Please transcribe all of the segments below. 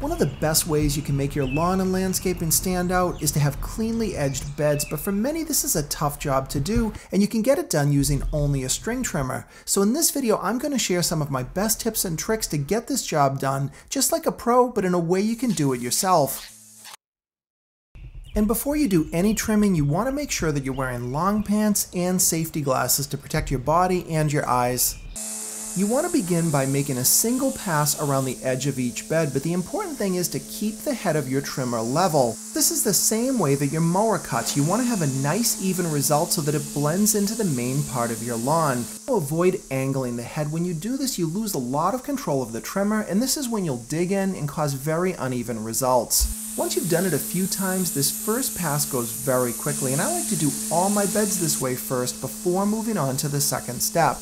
One of the best ways you can make your lawn and landscaping stand out is to have cleanly edged beds, but for many this is a tough job to do, and you can get it done using only a string trimmer. So in this video I'm going to share some of my best tips and tricks to get this job done, just like a pro, but in a way you can do it yourself. And before you do any trimming, you want to make sure that you're wearing long pants and safety glasses to protect your body and your eyes. You want to begin by making a single pass around the edge of each bed, but the important thing is to keep the head of your trimmer level. This is the same way that your mower cuts. You want to have a nice even result so that it blends into the main part of your lawn. Avoid angling the head. When you do this, you lose a lot of control of the trimmer, and this is when you'll dig in and cause very uneven results. Once you've done it a few times, this first pass goes very quickly, and I like to do all my beds this way first before moving on to the second step.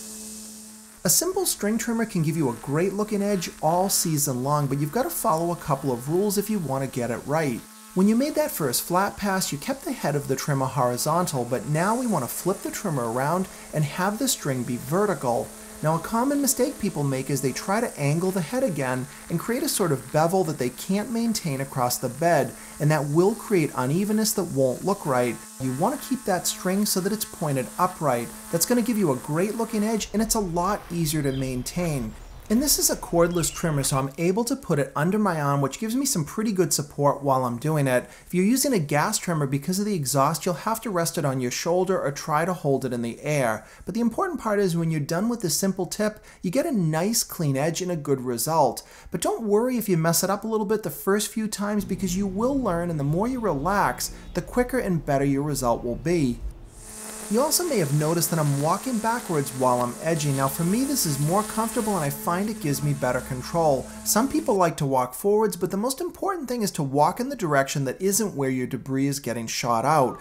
A simple string trimmer can give you a great looking edge all season long, but you've got to follow a couple of rules if you want to get it right. When you made that first flat pass, you kept the head of the trimmer horizontal, but now we want to flip the trimmer around and have the string be vertical. Now, a common mistake people make is they try to angle the head again and create a sort of bevel that they can't maintain across the bed, and that will create unevenness that won't look right. You want to keep that string so that it's pointed upright. That's going to give you a great looking edge, and it's a lot easier to maintain. And this is a cordless trimmer, so I'm able to put it under my arm, which gives me some pretty good support while I'm doing it. If you're using a gas trimmer, because of the exhaust, you'll have to rest it on your shoulder or try to hold it in the air. But the important part is when you're done with this simple tip, you get a nice clean edge and a good result. But don't worry if you mess it up a little bit the first few times, because you will learn, and the more you relax, the quicker and better your result will be. You also may have noticed that I'm walking backwards while I'm edging. Now for me this is more comfortable, and I find it gives me better control. Some people like to walk forwards, but the most important thing is to walk in the direction that isn't where your debris is getting shot out.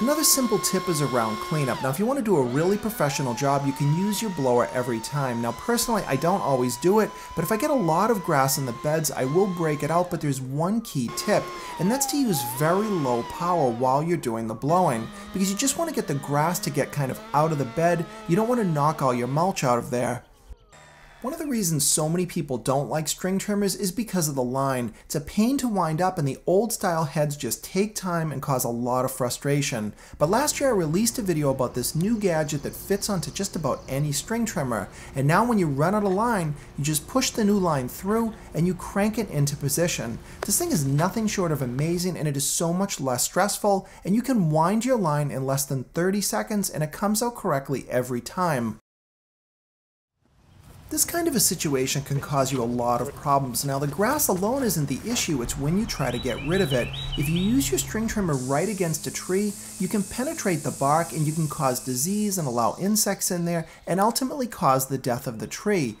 Another simple tip is around cleanup. Now if you want to do a really professional job, you can use your blower every time. Now personally I don't always do it, but if I get a lot of grass in the beds I will break it out, but there's one key tip, and that's to use very low power while you're doing the blowing, because you just want to get the grass to get kind of out of the bed. You don't want to knock all your mulch out of there. One of the reasons so many people don't like string trimmers is because of the line. It's a pain to wind up, and the old style heads just take time and cause a lot of frustration. But last year I released a video about this new gadget that fits onto just about any string trimmer. And now when you run out of line, you just push the new line through and you crank it into position. This thing is nothing short of amazing, and it is so much less stressful, and you can wind your line in less than 30 seconds and it comes out correctly every time. This kind of a situation can cause you a lot of problems. Now the grass alone isn't the issue, it's when you try to get rid of it. If you use your string trimmer right against a tree, you can penetrate the bark and you can cause disease and allow insects in there and ultimately cause the death of the tree.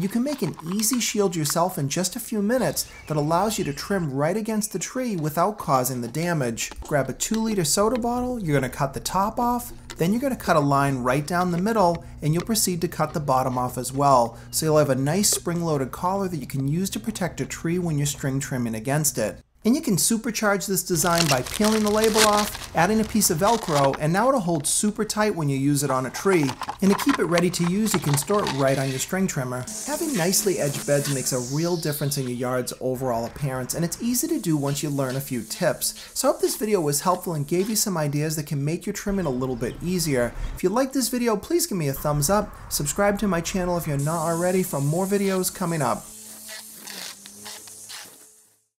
You can make an easy shield yourself in just a few minutes that allows you to trim right against the tree without causing the damage. Grab a 2-liter soda bottle, you're going to cut the top off, then you're going to cut a line right down the middle, and you'll proceed to cut the bottom off as well, so you'll have a nice spring-loaded collar that you can use to protect a tree when you're string trimming against it. And you can supercharge this design by peeling the label off, adding a piece of Velcro, and now it'll hold super tight when you use it on a tree. And to keep it ready to use, you can store it right on your string trimmer. Having nicely edged beds makes a real difference in your yard's overall appearance, and it's easy to do once you learn a few tips. So I hope this video was helpful and gave you some ideas that can make your trimming a little bit easier. If you liked this video, please give me a thumbs up, subscribe to my channel if you're not already for more videos coming up.